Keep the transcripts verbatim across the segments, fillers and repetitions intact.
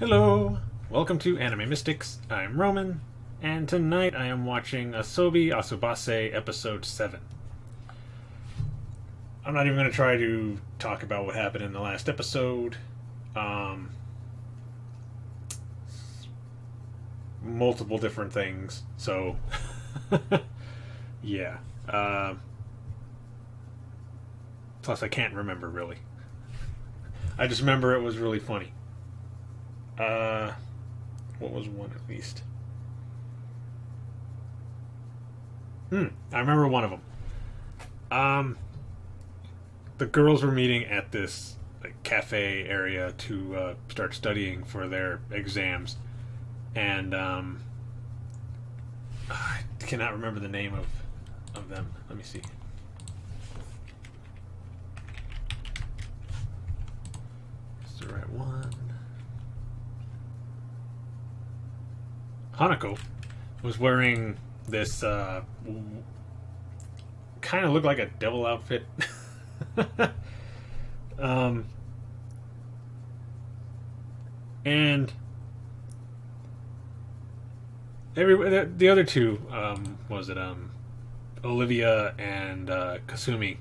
Hello! Welcome to Anime Mystics, I'm Roman, and tonight I am watching Asobi Asobase Episode seven. I'm not even going to try to talk about what happened in the last episode. Um, multiple different things, so... yeah. Uh, plus I can't remember, really. I just remember it was really funny. Uh, what was one at least? Hmm, I remember one of them. Um, the girls were meeting at this like, cafe area to uh, start studying for their exams, and um, I cannot remember the name of of them. Let me see. It's the right one. Hanako was wearing this uh, kind of looked like a devil outfit. um, and every the, the other two um, was it um, Olivia and uh, Kasumi.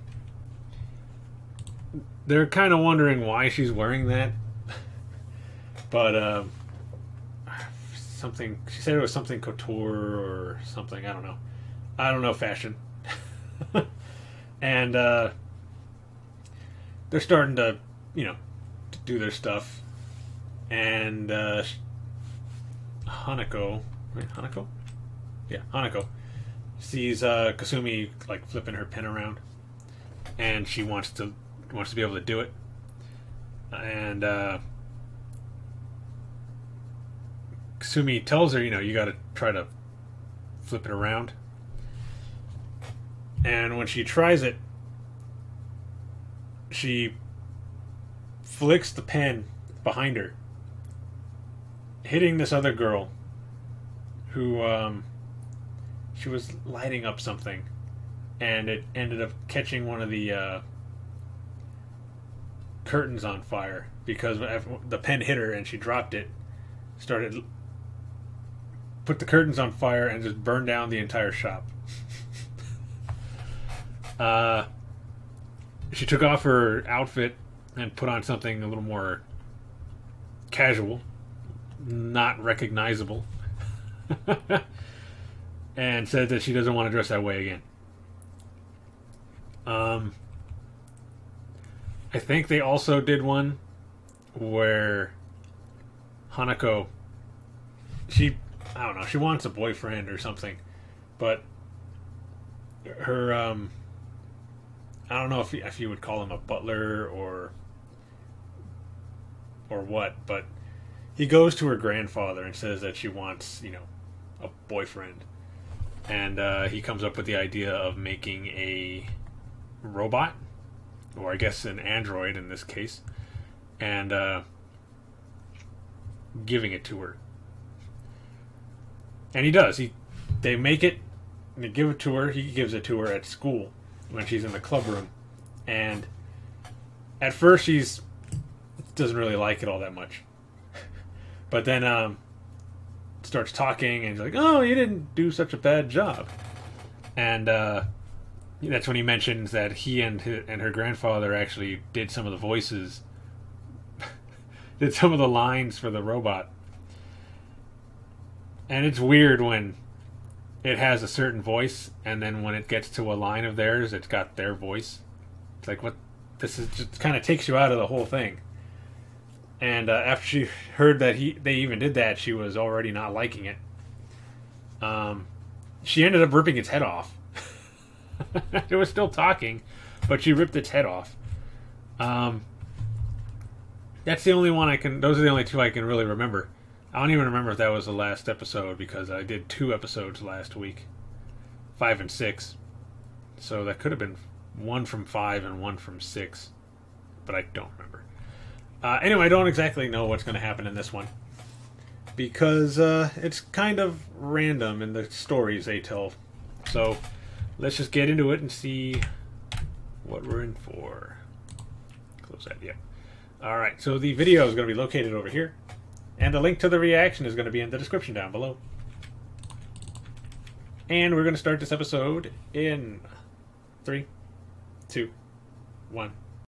They're kind of wondering why she's wearing that, but. Uh, Something she said it was something couture or something. I don't know. I don't know fashion. and uh, they're starting to, you know, to do their stuff. And uh, Hanako, right? Hanako, yeah, Hanako sees uh, Kasumi like flipping her pen around, and she wants to wants to be able to do it. And uh, Kasumi tells her, you know, you gotta try to flip it around. And when she tries it, she flicks the pen behind her, hitting this other girl who, um, she was lighting up something. And it ended up catching one of the, uh, curtains on fire because the pen hit her and she dropped it, started... put the curtains on fire and just burn down the entire shop. uh, she took off her outfit and put on something a little more casual, not recognizable, and said that she doesn't want to dress that way again. Um, I think they also did one where Hanako, she... I don't know, she wants a boyfriend or something, but her, um, I don't know if you, if you would call him a butler or, or what, but he goes to her grandfather and says that she wants, you know, a boyfriend, and uh, he comes up with the idea of making a robot, or I guess an android in this case, and uh, giving it to her. And he does. He, they make it, and they give it to her. He gives it to her at school when she's in the club room. And at first, she's doesn't really like it all that much. But then um, starts talking, and he's like, "Oh, you didn't do such a bad job." And uh, that's when he mentions that he and his, and her grandfather actually did some of the voices, did some of the lines for the robot. And it's weird when it has a certain voice, and then when it gets to a line of theirs, it's got their voice. It's like, what? This is just kind of takes you out of the whole thing. And uh, after she heard that he they even did that, she was already not liking it. Um, she ended up ripping its head off. It was still talking, but she ripped its head off. Um, that's the only one I can. Those are the only two I can really remember. I don't even remember if that was the last episode because I did two episodes last week, five and six, so that could have been one from five and one from six, but I don't remember. Uh, anyway, I don't exactly know what's going to happen in this one because uh, it's kind of random in the stories they tell. So let's just get into it and see what we're in for. Close that, yeah. All right, so the video is going to be located over here. And the link to the reaction is going to be in the description down below. And we're going to start this episode in three, two, one.